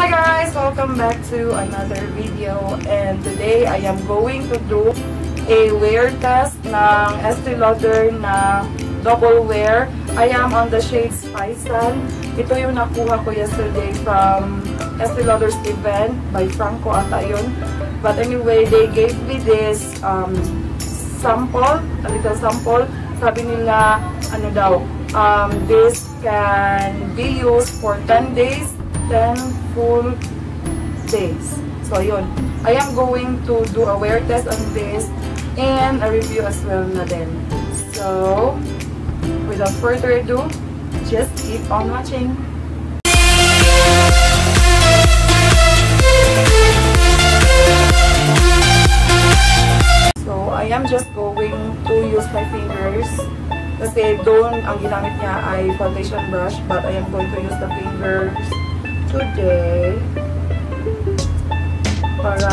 Hi guys! Welcome back to another video, and today I am going to do a wear test ng Estee Lauder na Doublewear. I am on the shade Spiceland. Ito yung nakuha ko yesterday from Estee Lauder's event by Franco Atayun. But anyway, they gave me this sample, a little sample. Sabi nila, ano daw, this can be used for 10 days. 10 full days. So, yun. I am going to do a wear test on this and a review as well na din. So, without further ado, just keep on watching. So, I am just going to use my fingers. Kasi doon, ang ginamit niya ay foundation brush, but I am going to use the fingers today para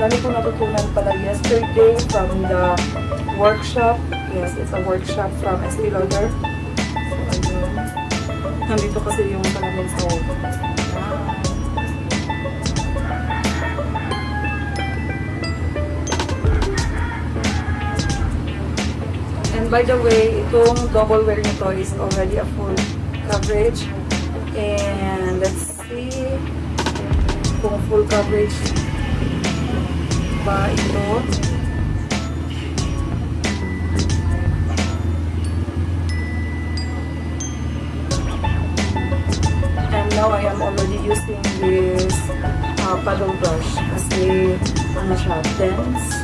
dami ko natutunan pala yesterday from the workshop. Yes, it's a workshop from Estee Lauder. So, ayun. Nandito kasi yung talagang soap. And by the way, itong Doublewear nito is already a full coverage, and let's see kung full coverage ba ito. And now I am already using this paddle brush kasi ano siya, dense.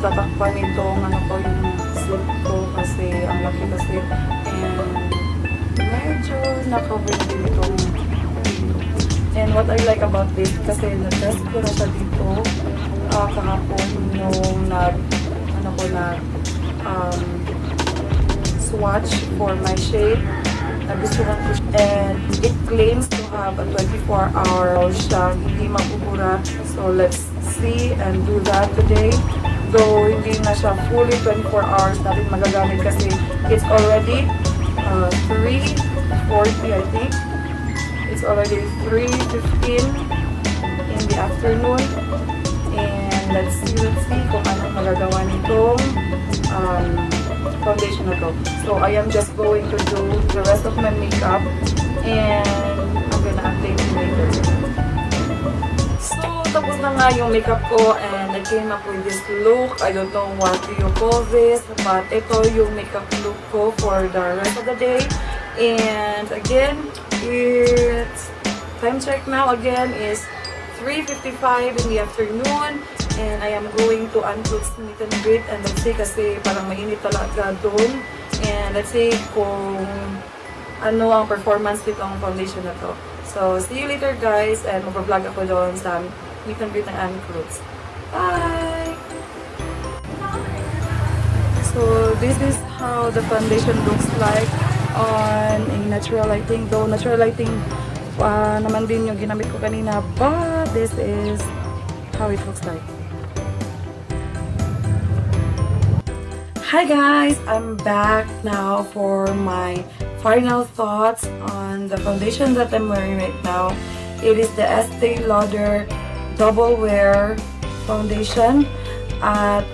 Tatakpan itong ano ko, yung slip ko kasi ang laki na slip, and medyo na-cover din itong dito. And what I like about this kasi na-test ko na siya dito kahapon nung swatch for my shade. Nagustuhan ko siya, and it claims to have a 24-hour siya, hindi mapupura. So let's see and do that today. Though hindi na siya fully 24 hours natin magagamit kasi it's already 3:40, I think. It's already 3:15 in the afternoon. And let's see kung anong magagawa nitong foundation na to. So I am just going to do the rest of my makeup and I'm gonna update you later. So tapos na nga yung makeup ko, and I came up with this look. I don't know what you call this, but ito yung makeup look ko for the rest of the day. And again, it's time check now. Again, is 3:55 in the afternoon, and I am going to Ann Fruits meet and greet. And let's see, kasi parang mainit talaga doon. And let's see kung ano ang performance nitong foundation na to. So see you later, guys. And mag-vlog ako doon sa meet and greet ng Ann Fruits. Bye! So this is how the foundation looks like on a natural lighting. Though natural lighting naman din yung ginamit ko kanina, but this is how it looks like. Hi guys! I'm back now for my final thoughts on the foundation that I'm wearing right now. It is the Estee Lauder Doublewear Foundation. At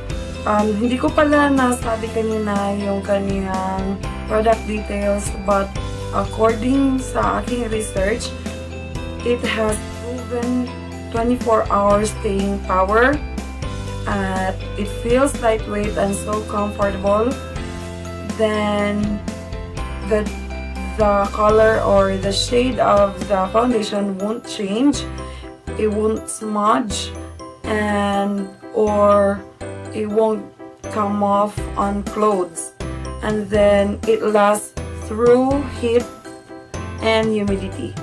hindi ko pala nasabi kanina yung kaniyang product details, but according sa aking research, it has proven 24-hour staying power. It feels lightweight and so comfortable. Then the color or the shade of the foundation won't change. It won't smudge, and or it won't come off on clothes, and then it lasts through heat and humidity.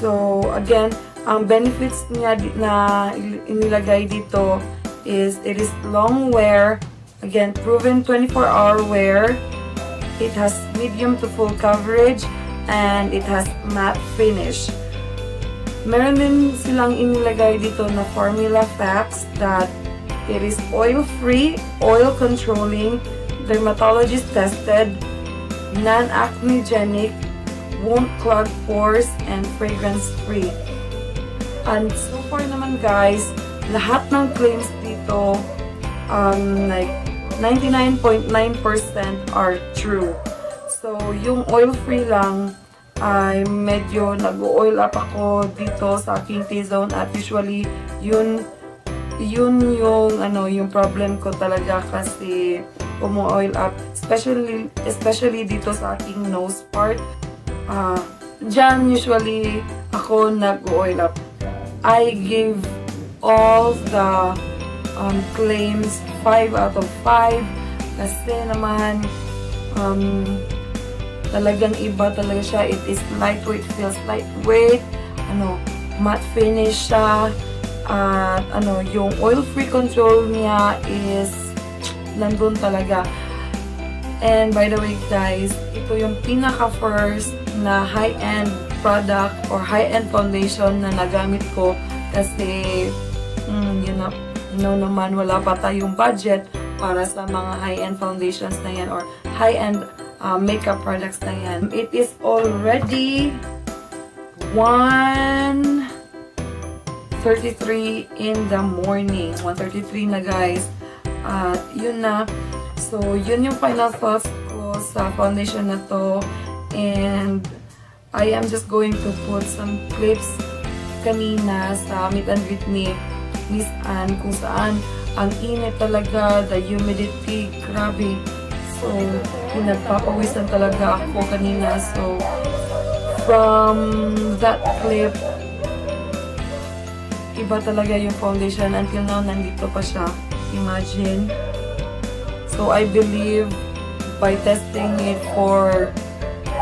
So again, ang benefits niya na inilagay dito is it is long wear, again proven 24-hour wear, it has medium to full coverage, and it has matte finish. Meron din silang inilagay dito na formula facts that it is oil-free, oil-controlling, dermatologist tested, non-acnegenic, won't clog pores, and fragrance-free. And so far naman guys, lahat ng claims dito, like 99.9% are true. So yung oil-free lang, ay medyo nag-oil up ako dito sa aking T-zone, at usually yun yung ano, yung problem ko talaga kasi umu-oil up, especially dito sa aking nose part. Dyan usually ako nag-oil up. I give all the claims 5 out of 5 kasi naman talagang iba talaga siya. It is lightweight, feels lightweight, matte finish siya, at yung oil-free control niya is nandun talaga. And by the way guys, ito yung pinaka-first na high-end product or high-end foundation na nagamit ko kasi naman wala pa tayong budget para sa mga high-end foundations na yan or high-end makeup products na yan. It is already 1:33 in the morning. 1:33 na guys. Yun na. So yun yung final thoughts ko sa foundation na to, and I am just going to put some clips kanina sa meet and greet ni Miss Ann kung saan ang init talaga, the humidity, grabe. So, pinagpapawisan talaga ako kanina. So, from that clip, iba talaga yung foundation. Until now, nandito pa siya. Imagine. So, I believe by testing it for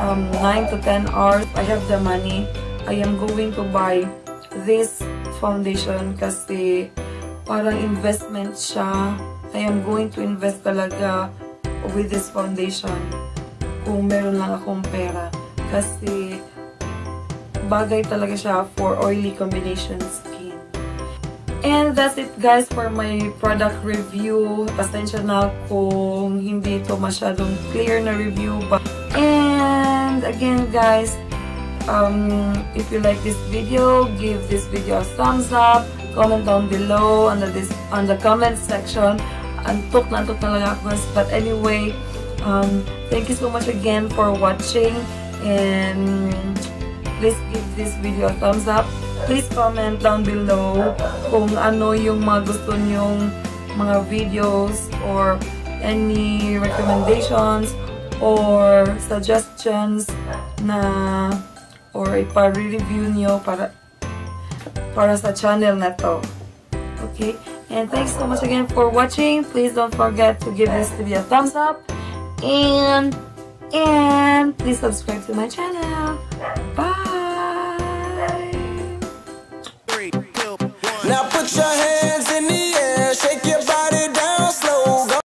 9 to 10 hours, I have the money. I am going to buy this foundation kasi parang investment siya. I am going to invest talaga with this foundation kung meron lang akong pera kasi bagay talaga siya for oily combination skin. And that's it guys for my product review. Pasensya na kung hindi ito masyadong clear na review, but again guys, if you like this video, give this video a thumbs up, comment down below on the comment section. Antok na antok talaga ako, but anyway, thank you so much again for watching, and please give this video a thumbs up. Please comment down below kung ano yung mga gusto nyong mga videos or any recommendations or suggestions na or ipa-review niyo para sa channel na to. Okay? And thanks so much again for watching. Please don't forget to give this video a thumbs up, and please subscribe to my channel.